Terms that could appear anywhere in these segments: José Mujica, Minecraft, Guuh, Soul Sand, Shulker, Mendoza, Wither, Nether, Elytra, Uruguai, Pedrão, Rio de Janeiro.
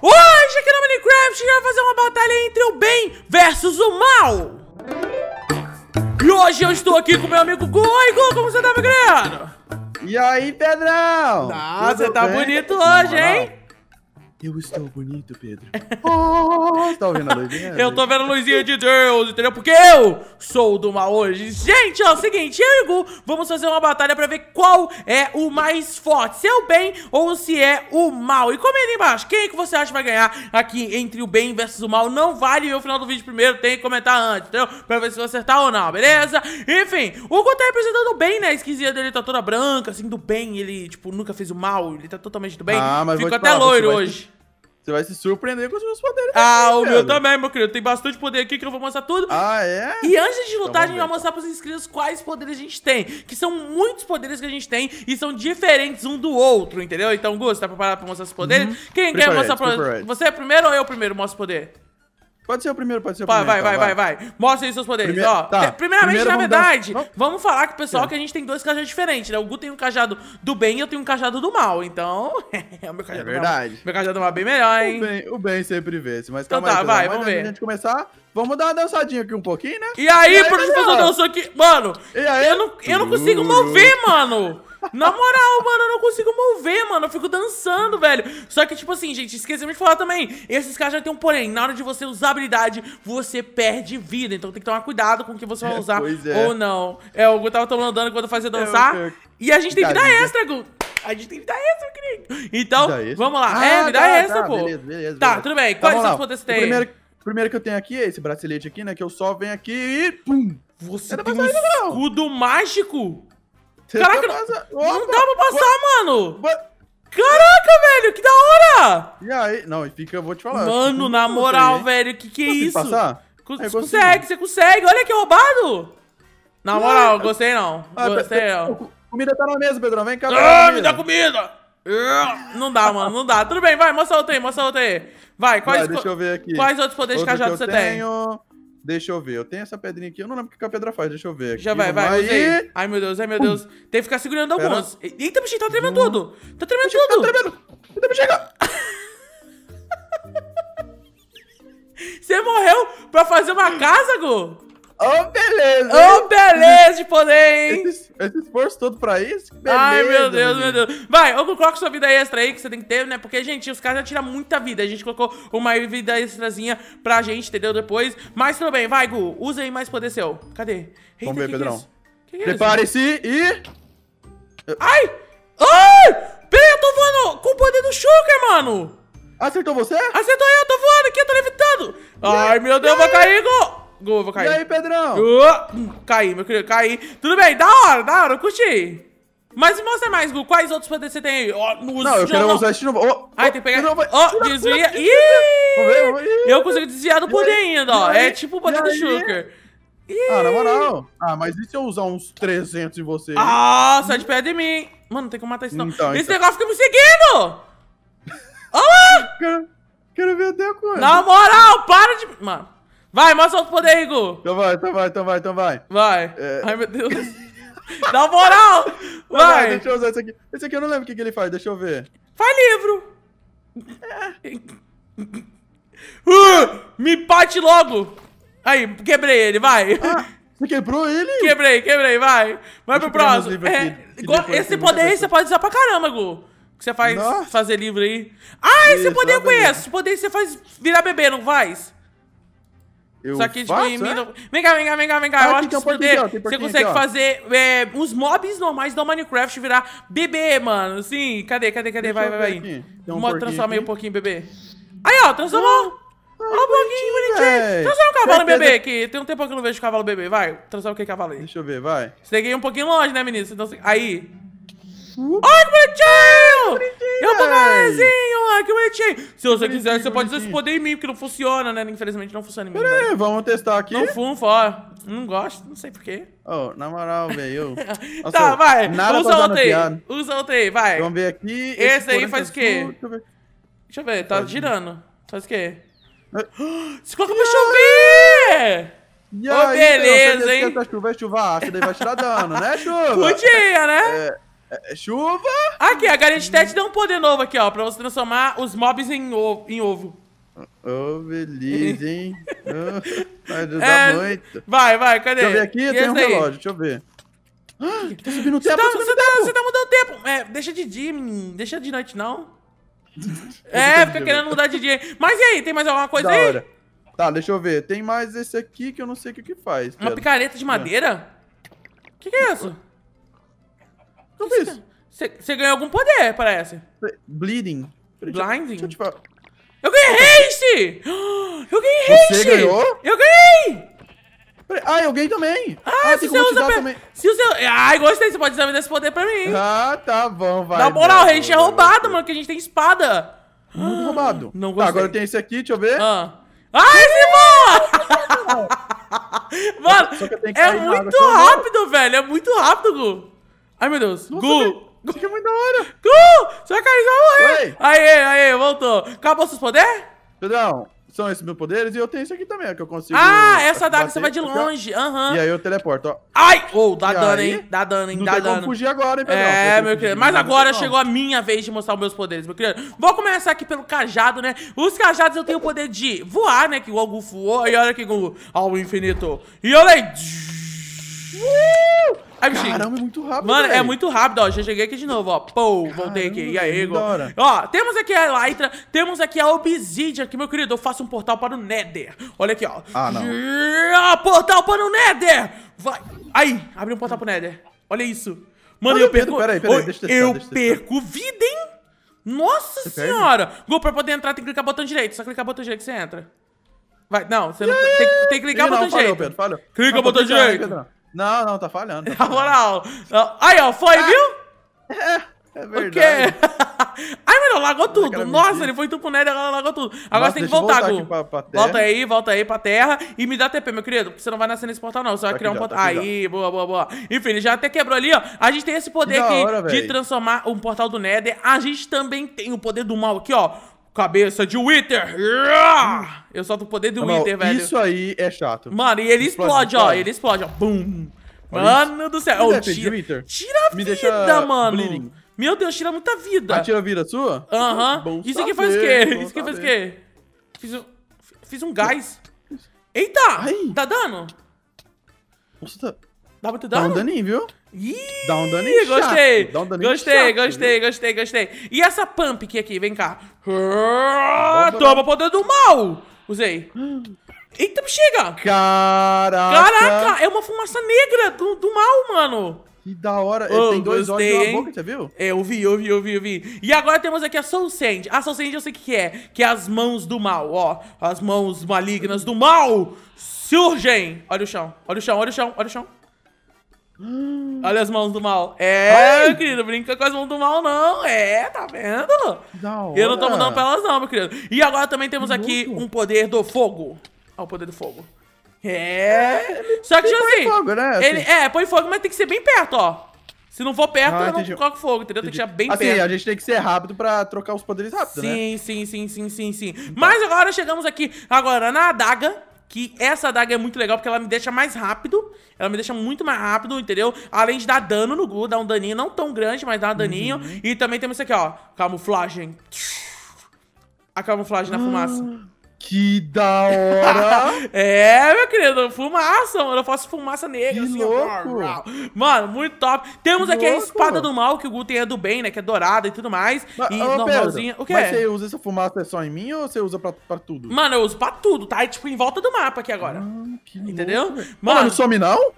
Hoje aqui no Minecraft a gente vai fazer uma batalha entre o bem versus o mal. E hoje eu estou aqui com meu amigo Guuh. Oi, Guuh, como você tá, meu querido? E aí, Pedrão? Nossa, você tá bonito hoje, hein? Eu estou bonito, Pedro. Oh, tá ouvindo a luzinha? Eu tô vendo a luzinha de Deus, entendeu? Porque eu sou do mal hoje. Gente, ó, é o seguinte, eu e o Guuh vamos fazer uma batalha pra ver qual é o mais forte, se é o bem ou se é o mal. E comenta aí embaixo, quem é que você acha que vai ganhar aqui entre o bem versus o mal? Não vale ver o final do vídeo primeiro, tem que comentar antes, entendeu? Pra ver se vai acertar ou não, beleza? Enfim, o Guuh tá representando o bem, né? A esquisinha dele tá toda branca, assim, do bem. Ele, tipo, nunca fez o mal, ele tá totalmente do bem. Ah, mas ficou até loiro hoje. Você vai se surpreender com os meus poderes. Ah, o meu também, meu querido. Tem bastante poder aqui que eu vou mostrar tudo. Ah, é? E antes de lutar, a gente vai mostrar pros inscritos quais poderes a gente tem. Que são muitos poderes que a gente tem e são diferentes um do outro, entendeu? Então, Guuh, você tá preparado pra mostrar esses poderes? Quem quer mostrar pra... Você é primeiro ou eu primeiro mostro o poder? Pode ser o primeiro, pode ser o primeiro. Vai. Mostra aí seus poderes, ó. Tá. Primeiramente, na verdade, vamos falar com o pessoal que a gente tem dois cajados diferentes, né? O Guuh tem um cajado do bem e eu tenho um cajado do mal, então... o meu cajado é verdade. Meu cajado do mal é bem melhor, hein? O bem sempre vence, mas então, calma aí. Então tá, vai, vamos ver. A gente começar... Vamos dar uma dançadinha aqui um pouquinho, né? E aí, por que eu dançou aqui? Mano, eu não consigo mover, mano. Na moral, mano, eu não consigo mover, mano. Eu fico dançando, velho. Só que, tipo assim, gente, esquecemos de falar também. Esses caras já tem um porém. Na hora de você usar a habilidade, você perde vida. Então tem que tomar cuidado com o que você vai usar ou não. É, o Guuh tava tomando dano quando eu fazia dançar. E a gente tem vida extra, Guuh. A gente tem vida extra, querido. Então, vamos lá. Vida extra, pô. Beleza. Tá, tudo bem. Quais são os poderes que você tem? Primeiro que eu tenho aqui é esse bracelete aqui, né? Que eu só venho aqui e... Pum! Você tem um escudo mágico? Caraca, não dá pra passar, mano! Caraca, velho, que da hora! E aí? Não, e fica, eu vou te falar. Mano, na moral, velho, que é isso? Você consegue, olha que roubado! Na moral, gostei não, gostei não. Comida tá na mesa, Pedrão, vem cá. Ah, me dá comida! Não dá, mano, não dá. Tudo bem, vai, mostra outra aí. Vai, deixa eu ver aqui. Quais outros poderes de cajado você tem? Deixa eu ver, eu tenho essa pedrinha aqui, eu não lembro o que a pedra faz, deixa eu ver aqui. Já vai, usei. Ai meu Deus. Tem que ficar segurando alguns. Eita, bichinho, tá tremendo tudo. Você morreu pra fazer uma casa, Guuh? Oh, beleza de poder, hein? Esse esforço todo pra isso? Beleza. Ai, meu Deus. Vai, ou coloca sua vida extra aí, que você tem que ter, né? Porque, gente, os caras já tiram muita vida. A gente colocou uma vida extrazinha pra gente, entendeu? Depois. Mas tudo bem, vai, Guuh. Usa aí mais poder seu. Cadê? Vamos ver, Pedrão. Prepare-se e... Ai! Ai! Peraí, eu tô voando com o poder do Shulker, mano! Acertou você? Acertou eu tô voando aqui, eu tô levitando! Ai, meu Deus, vai cair, Guuh! Guuh, vou cair. E aí, Pedrão? Caí, meu querido, caí. Tudo bem, da hora, eu curti. Mas me mostra mais, Guuh, quais outros poderes você tem aí? Eu quero usar este novo. Tem que pegar. Desvia. Ih! Eu consigo desviar do poder ainda, ó. É tipo o poder do Shulker. Ah, na moral. Ah, mas e se eu usar uns 300 em você? Ah, sai de perto de mim. Mano, não tem como matar isso, não. Esse negócio fica me seguindo! Olha! Quero ver até a coisa. Na moral, para de... Mano. Vai, mostra outro poder aí, Guuh. Então vai. Vai. Ai, meu Deus. Dá moral. Vai. Deixa eu usar esse aqui. Esse aqui eu não lembro o que ele faz, deixa eu ver. Faz livro. Me empate logo. Aí, quebrei ele, vai. Você quebrou ele? Quebrei, vai. Vai pro próximo. Esse poder aí você pode usar pra caramba, Guuh. Que você faz fazer livro aí. Ah, esse poder eu conheço. Esse poder você faz virar bebê, não faz? Só que, tipo, vem cá. Eu acho que esse poder, você consegue fazer os mobs normais do Minecraft virar bebê, mano. Sim, cadê? Vai. Transforma aí um pouquinho, bebê. Aí, ó, transformou. Olha um pouquinho, bonitinho. Transforma o cavalo, bebê, que tem um tempo que eu não vejo cavalo, bebê. Vai, transforma aquele cavalo aí. Deixa eu ver, vai. Você tem um pouquinho longe, né, menino? Aí. Ai, que bonitinho! Eu tô galezinho, ai, que bonitinho! Se você quiser, você pode usar esse poder em mim, porque não funciona, né? Infelizmente não funciona em mim. Peraí, vamos testar aqui. Não funfa, não gosto, não sei porquê. Oh, na moral, velho. Tá, vai, usa outro aí, vai. Vamos ver aqui. Esse aí faz o quê? Deixa eu ver, tá girando. Faz o quê? Se coloca pra chover! Beleza, hein? Se a chuva vai tirar dano, né, chuva? Podia, né? É chuva! Aqui, a Garantitete deu um poder novo aqui, ó, pra você transformar os mobs em ovo. Oh, beleza, hein? Vai ajudar muito. Vai, cadê? Deixa eu ver aqui, tem um relógio, deixa eu ver. Tá subindo o tempo, você tá mudando o tempo. É, deixa de dia, menino. Deixa de noite, não. Fica querendo mudar de dia. Mas e aí, tem mais alguma coisa aí? Tá, deixa eu ver. Tem mais esse aqui que eu não sei o que faz. Uma picareta de madeira? O que é isso? O que é isso? Você ganhou algum poder, parece. Bleeding. Blinding? Eu ganhei haste! Eu ganhei haste! Você ganhou? Eu ganhei! Ah, eu ganhei também! Ah, se você usa também. Ai, gostei, você pode usar esse poder pra mim. Ah, tá bom, vai. Na moral, o haste é roubado, mano, que a gente tem espada. Muito roubado. Não gostei. Tá, agora tem esse aqui, deixa eu ver. Esse voa! Mano, é muito rápido, velho. É muito rápido, Guuh. Ai, meu Deus. Guuh. Isso aqui é muito da hora. Guuh, sua carisma vai morrer. Aê, voltou. Acabou seus poderes? Pedrão, são esses meus poderes e eu tenho isso aqui também, que eu consigo... Ah, essa daga você vai de longe. Aham. E aí eu teleporto, ó. Ai! Oh, dá dano, hein? Dá dano, hein? Dá dano. Não tem como fugir agora, hein, Pedrão? É, meu querido. Mas agora chegou a minha vez de mostrar os meus poderes, meu querido. Vou começar aqui pelo cajado, né? Os cajados eu tenho o poder de voar, né? Que o Guuh voou. E olha aqui, Guuh. Ao infinito. E olha aí. Ai, bichinho. Caramba, é muito rápido, mano, véio. É muito rápido, ó. Já cheguei aqui de novo, ó. Pô, voltei aqui. E aí, agora? Ó, temos aqui a Elytra, temos aqui a Obsidian, que, meu querido, eu faço um portal para o Nether. Olha aqui, ó. Ah, não. Portal para o Nether! Vai. Aí, abri um portal para o Nether. Olha isso. Mano, eu perco... Peraí, deixa eu testar, perco vida, hein? Nossa senhora! Guuh, pra poder entrar tem que clicar botão direito. Só clicar botão direito que você entra. Vai, não, você não... Tem que clicar o botão direito. Falhou, Pedro, falhou. Clica o botão direito. Não, tá falhando. Na moral. Aí, ó, foi, viu? É verdade. O quê? Ai, mano, lagou tudo. Nossa, ele foi tudo pro Nether, agora lagou tudo. Agora você tem que voltar, Guuh. Volta aí pra terra e me dá TP, meu querido. Você não vai nascer nesse portal, não. Você vai criar um portal. Aí, boa. Enfim, ele já até quebrou ali, ó. A gente tem esse poder aqui de transformar um portal do Nether. A gente também tem o poder do mal aqui, ó. Cabeça de Wither. Eu solto o poder do Wither, velho. Isso aí é chato. Mano, e ele explode, ó. Ele explode, ó. Bum. Mano do céu. Tira vida, mano. Meu Deus, tira muita vida. Ah, tira vida sua? Aham. Isso aqui faz o quê? Fiz um gás. Eita! Dá dano? Nossa, dá muito dano? Dá um daninho, viu? Ih, dá um daninho chato. Gostei. E essa pump que aqui, vem cá. Toma o poder do mal. Usei. Eita, bexiga. Caraca, é uma fumaça negra do mal, mano. Que da hora. Oh, tem dois olhos na boca, você viu? Eu vi. E agora temos aqui a Soul Sand. A Soul Sand eu sei o que é. Que é as mãos do mal, ó. As mãos malignas do mal surgem. Olha o chão. Olha as mãos do mal. Meu querido, brinca com as mãos do mal, não. Tá vendo? Eu não tô mudando pra elas, não, meu querido. E agora também temos aqui um poder do fogo. Ó, o poder do fogo. Só que, assim, fogo, né? Ele, põe fogo, mas tem que ser bem perto, ó. Se não for perto, eu não coloco fogo, entendeu? Tem que chegar bem perto. Assim, a gente tem que ser rápido pra trocar os poderes rápido, né? Sim. Então. Mas agora chegamos aqui, agora na adaga. Que essa adaga é muito legal, porque ela me deixa mais rápido. Ela me deixa muito mais rápido, entendeu? Além de dar dano no Guuh, dá um daninho não tão grande, mas dá um daninho. E também temos isso aqui, ó. Camuflagem. A camuflagem na fumaça. Que da hora! Meu querido, fumaça, mano. Eu faço fumaça negra, assim, louco. Mano, muito top. Temos aqui a espada do mal, que o Guuh tem a do bem, né? Que é dourada e tudo mais. E normalzinha. O que é? Mas você usa essa fumaça só em mim ou você usa pra tudo? Mano, eu uso pra tudo, tá? É tipo em volta do mapa aqui agora. Entendeu? Louco. Mano, não some não?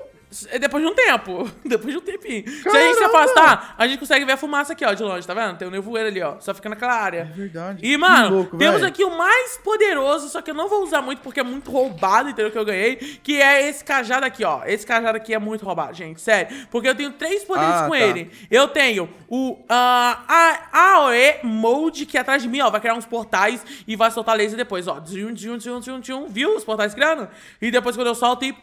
Depois de um tempo. Depois de um tempinho. Caramba. Se a gente se afastar, a gente consegue ver a fumaça aqui, ó, de longe, tá vendo? Tem um nevoeiro ali, ó. Só fica naquela área. É verdade. E, mano, louco, temos aqui o mais poderoso, só que eu não vou usar muito porque é muito roubado, entendeu? Que eu ganhei. Que é esse cajado aqui, ó. Esse cajado aqui é muito roubado, gente. Sério. Porque eu tenho 3 poderes com ele. Eu tenho o AOE Mode, que atrás de mim, ó, vai criar uns portais e vai soltar laser depois, ó. Viu os portais criando? E depois quando eu solto e...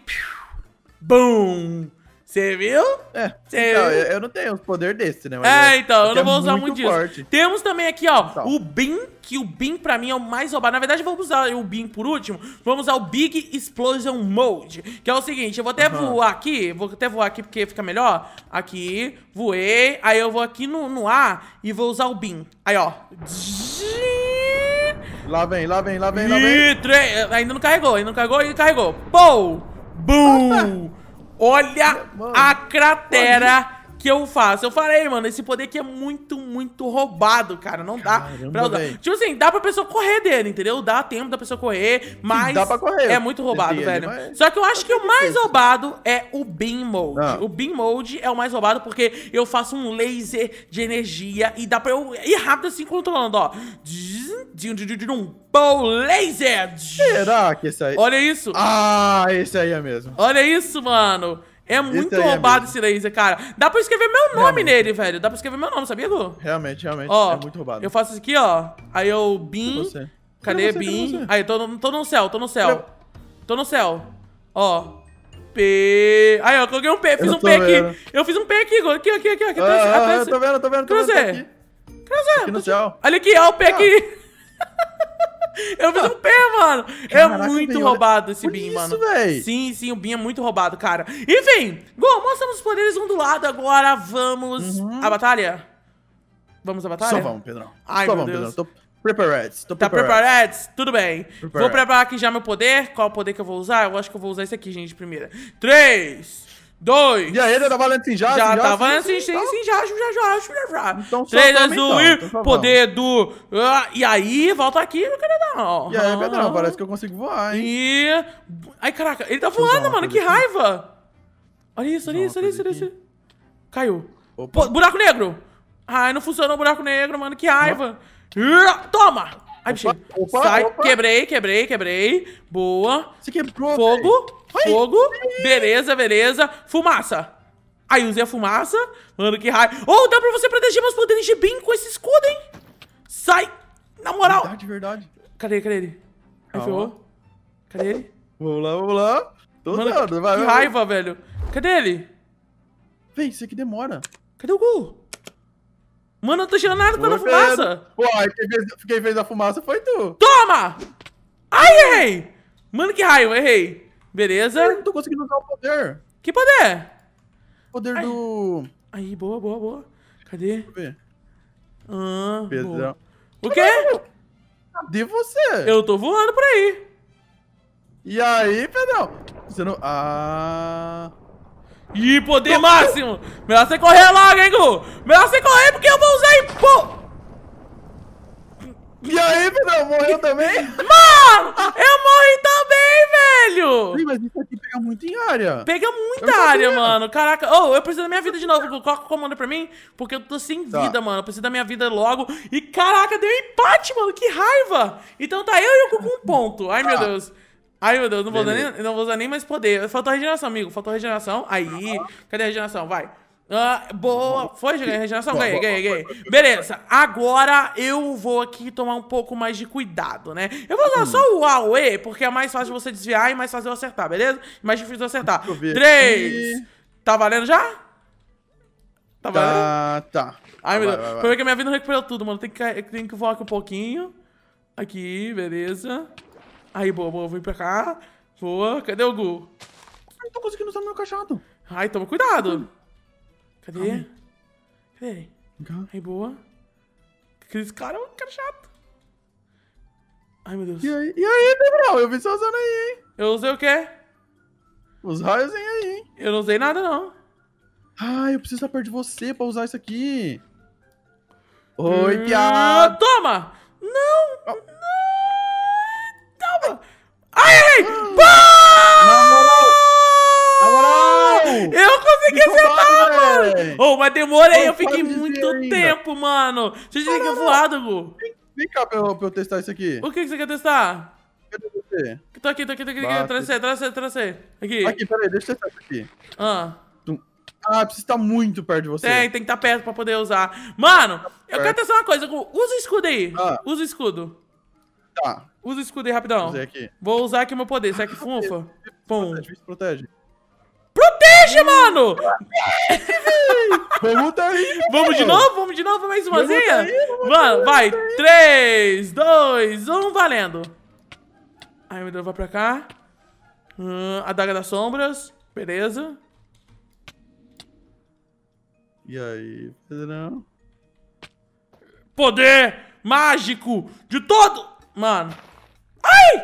Bum! Você viu? É. Então, viu? Eu não tenho um poder desse, né? Mas é, então, eu não vou usar muito disso. Forte. Temos também aqui, ó, então, o Beam, que o Beam pra mim é o mais roubado. Na verdade, vamos usar o Beam por último. Vamos usar o Big Explosion Mode, que é o seguinte, eu vou até voar aqui, porque fica melhor. Aqui, voei, aí eu vou aqui no ar e vou usar o Beam. Aí, ó. Lá vem, lá vem, lá vem, lá vem. Ainda não carregou, e carregou. Pou! Bum! Olha, mano, a cratera que eu faço. Eu falei, mano, esse poder aqui é muito, muito roubado, cara. Não dá pra usar. Tipo assim, dá pra pessoa correr dele, entendeu? Dá tempo da pessoa correr, mas dá pra correr. É muito roubado, velho. Mas... Só que eu acho que o mais roubado é o Beam Mode. Não. O Beam Mode é o mais roubado porque eu faço um laser de energia e dá pra eu ir rápido assim, controlando, ó. Bow laser! Será que esse aí... Olha isso! Ah, esse aí é mesmo. Olha isso, mano. É muito roubado esse laser, cara. Dá pra escrever meu nome nele, velho. Dá pra escrever meu nome, sabia, Guuh? Realmente, Ó, é muito roubado. Eu faço isso aqui, ó. Aí eu... Bim. Cadê Bim? Aí, tô no céu, Tô no céu. Ó. P... Aí, ó, eu coloquei um P. Fiz um P aqui. Eu fiz um P aqui, Guuh. Aqui, aqui, aqui. Eu tô vendo, Cadê você? Aqui no céu. Olha aqui, ó, o P aqui. Eu fiz um pé, mano. Caraca, é muito roubado esse Beam, mano. Véi. Sim, sim, o Beam é muito roubado, cara. Enfim, Guuh, mostramos os poderes um do lado. Agora vamos à batalha? Vamos à batalha? Só vamos, Pedrão. Ai, só vamos, Pedrão. Tô preparado. Tá preparado? Tudo bem. Vou preparar aqui já meu poder. Qual poder que eu vou usar? Eu acho que eu vou usar esse aqui, gente, primeiro. 3, 2... E aí, ele tá valendo sinjaço? Já tá valendo sinjaço. Então, 3, 2, 1 e poder do... E aí, volta aqui, meu queridão. E aí, Pedrão, parece que eu consigo voar, hein? E... Ai, caraca, ele tá voando, mano, que raiva. Olha isso, olha isso, olha isso, olha isso. Caiu. Buraco negro. Ai, não funcionou o buraco negro, mano, que raiva. Toma. Ai, bichinho. Sai, quebrei. Boa. Você quebrou, Fogo. Beleza, Fumaça. Aí, usei a fumaça. Mano, que raio. Oh, dá pra você proteger meus poderes de Beam com esse escudo, hein? Sai. Na moral. Verdade. Cadê, ele? Aí, ferrou. Cadê ele? Vamos lá, Tô dando, vai. Que raiva, velho. Cadê ele? Vem, isso aqui demora. Cadê o Guuh? Mano, eu não tô tirando nada pela fumaça. Uai, quem fez a fumaça foi tu. Toma! Ai, errei. Mano, que raio, errei. Beleza. Eu não tô conseguindo usar o poder. Que poder? O poder do... Aí, boa, Cadê? Deixa eu ver. Pedrão. Boa. O quê? Cadê você? Eu tô voando por aí. E aí, Pedrão? Você não... Ah... Ih, poder máximo! Melhor você correr logo, hein, Guuh? Melhor você correr porque eu vou usar em... E aí, Pedrão? Morreu também? Mano! Eu morri também, velho! Sim, mas isso aqui pega muito em área. Pega muita área, mano. Caraca. Oh, eu preciso da minha vida de novo. Coloca o comando pra mim, porque eu tô sem vida, mano. Eu preciso da minha vida logo. E caraca, deu empate, mano. Que raiva! Então tá eu e o Guuh com um ponto. Ai, meu Deus. Ai, meu Deus. Não vou, usar nem mais poder. Faltou a regeneração, amigo. Faltou a regeneração. Aí. Cadê a regeneração? Vai. Boa, foi, joguei a regeneração, ganhei. Beleza, agora eu vou aqui tomar um pouco mais de cuidado, né? Eu vou usar só o AOE, porque é mais fácil você desviar e mais fácil eu acertar, beleza? Mais difícil eu acertar. 3, tá valendo já? Tá valendo? Tá. Ai, meu Deus, foi que a minha vida não recuperou tudo, mano. Tem que voar aqui um pouquinho. Aqui, beleza. Aí, boa, vim pra cá. Boa, cadê o Guuh? Eu não tô conseguindo usar meu cajado. Ai, toma cuidado. Cadê? Cadê? Aí, boa. Aqueles caras, cara chato. Ai, meu Deus. E aí, Pedrão? Eu vi você usando aí, hein? Eu usei o quê? Os raios aí, hein? Eu não usei nada, não. Ai, eu preciso estar perto de você pra usar isso aqui. Oi, piada. Toma! Não! Toma! Ai! Eu consegui acertar, mano! Oh, mas demorei, eu fiquei muito tempo, mano. Deixa eu dizer que eu voado, Guuh. Vem cá pra eu testar isso aqui. O que você quer testar? Cadê você? Tô aqui, Traz você, Aqui. Aqui, peraí, deixa eu testar isso aqui. Ah, precisa estar muito perto de você. Tem que estar perto pra poder usar. Mano, eu quero testar uma coisa, Guuh. Usa o escudo aí. Usa o escudo. Tá. Usa o escudo aí rapidão. Vou usar aqui o meu poder. Será que funfa? Pum. Protege. protege, mano! Pergunta aí! Vamos de novo? Vamos de novo? Mais uma zinha? Mano, vai! 3, 2, 1, valendo! Ai, meu Deus, vai pra cá. A Daga das Sombras. Beleza. E aí, Pedrão? Poder mágico de todo... Mano. Ai!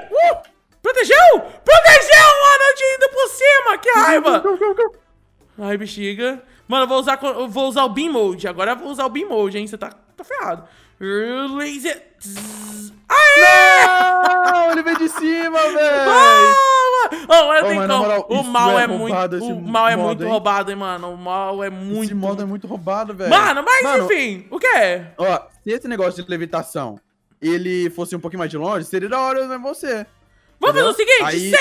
Protegeu? Protegeu, mano! Eu tinha ido por cima! Que raiva! Ai, bexiga. Mano, eu vou usar o Beam Mode. Agora eu vou usar o Beam Mode, hein? Você tá ferrado. Laser... Aê! Não! Ele veio de cima, velho! Oh, eu tenho moral, o mal é roubado, muito roubado, hein, mano. O mal é muito... Esse modo é muito roubado, velho. Mano, mas enfim, o quê? Ó, se esse negócio de levitação, ele fosse um pouquinho mais de longe, seria da hora, né, você. Vamos fazer o seguinte,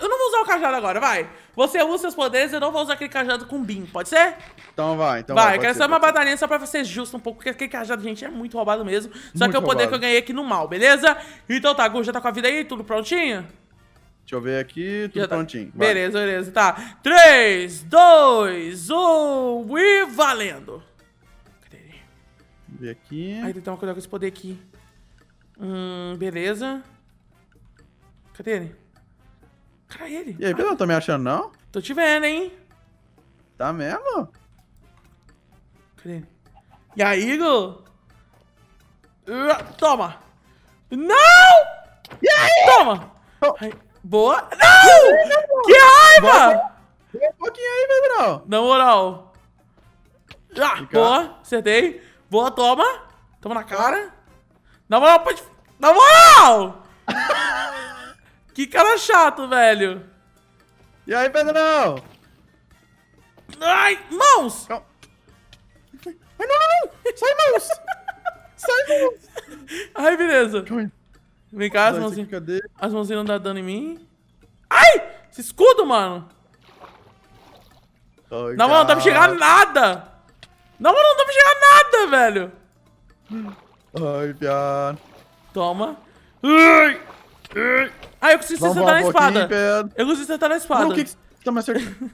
eu não vou usar o cajado agora, vai. Você usa seus poderes, eu não vou usar aquele cajado com BIM, pode ser? Então vai, então vai. Vai, eu quero só uma batalhinha só pra ser justo um pouco, porque aquele cajado, gente, é muito roubado mesmo. Só que é o poder que eu ganhei aqui no mal, beleza? Então tá, Guuh, já tá com a vida aí, tudo prontinho? Deixa eu ver aqui, tudo prontinho. Vai. Beleza, beleza, tá. 3, 2, 1 e valendo. Cadê ele? Vamos ver aqui. Ai, tem que tomar cuidado com esse poder aqui. Beleza. Cadê ele? Cara, ele. E aí, Pedrão, tá me achando, não? Tô te vendo, hein? Tá mesmo? Cadê ele? E aí, Guuh? Toma! Não! E aí? Toma! Oh. Ai. Boa! Não! Não! Que raiva! Vem um pouquinho aí, Pedrão. Na moral. Ah, boa, acertei. Boa, toma. Toma na cara. Na moral, pode... Na moral! Que cara chato, velho. E aí, Pedrão? Ai, mãos! Não. Ai, não! Sai, mãos! Sai, mãos! Ai, beleza. Vem cá, as mãozinhas. Cadê? As mãozinhas não dá dano em mim. Ai! Esse escudo, mano! Oh, não, mano, não dá pra chegar nada! Não, mano, não dá pra chegar nada, velho! Ai, piada. Toma. Ai, eu consegui acertar na espada. Eu consegui acertar na espada. Não, o que que tá me acertando?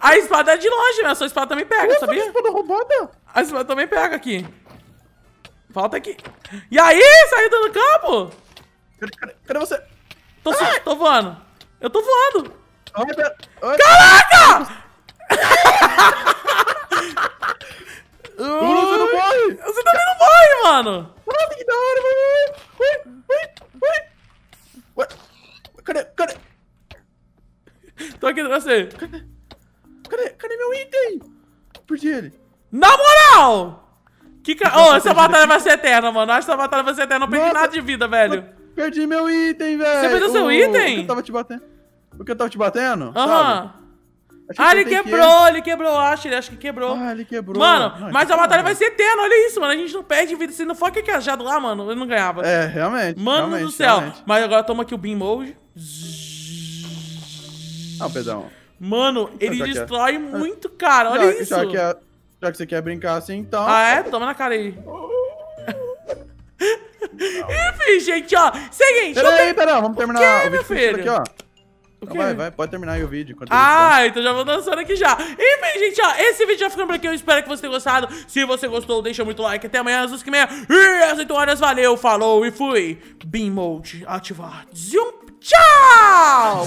A espada é de longe, né? A sua espada também pega, sabia? A espada também pega aqui. Falta aqui. E aí, saiu do campo? Cadê você? Tô voando. Eu tô voando. Oi, caraca! Você não morre. Você também não morre, mano. Nossa, que da hora, mano. Ué, cadê? Tô aqui pra você. Cadê meu item? Perdi ele. Na moral! Oh, essa batalha vai ser eterna, mano. Acho que essa batalha vai ser eterna. Não perdi nada de vida, velho. Perdi meu item, velho. Você perdeu seu item? O que eu tava te batendo? Aham. Ah, ele quebrou. Acho que quebrou. Ah, ele quebrou. Mano, não, mas a batalha vai ser eterna. Olha isso, mano. A gente não perde vida. Se não for aquele cajado lá, mano, eu não ganhava. É, realmente. Mano do céu. Realmente. Mas agora toma aqui o Beam Mode. Ah, Pedrão. Mano, ele destrói muito, cara. Olha isso. Já que você quer brincar assim, então... Ah, é? Toma na cara aí. Enfim, gente, ó. Seguinte... Pera aí, vamos terminar o vídeo filho? Aqui, ó. Então vai, pode terminar aí o vídeo. Então já vou dançando aqui já. Enfim, gente, ó, esse vídeo já ficando por aqui. Eu espero que você tenha gostado. Se você gostou, deixa muito like. Até amanhã, às 2h30. E às 8 horas, valeu, falou e fui. Beam Mode ativar. Tchau!